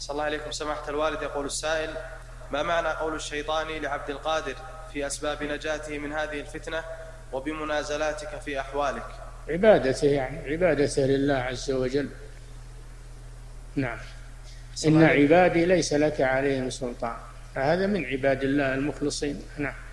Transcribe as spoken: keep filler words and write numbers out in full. أحسن الله إليكم سماحة الوالد. يقول السائل: ما معنى قول الشيطان لعبد القادر في أسباب نجاته من هذه الفتنة وبمنازلاتك في أحوالك؟ عبادته، يعني عبادته لله عز وجل. نعم. إن عبادي ليس لك عليهم سلطان، فهذا من عباد الله المخلصين. نعم.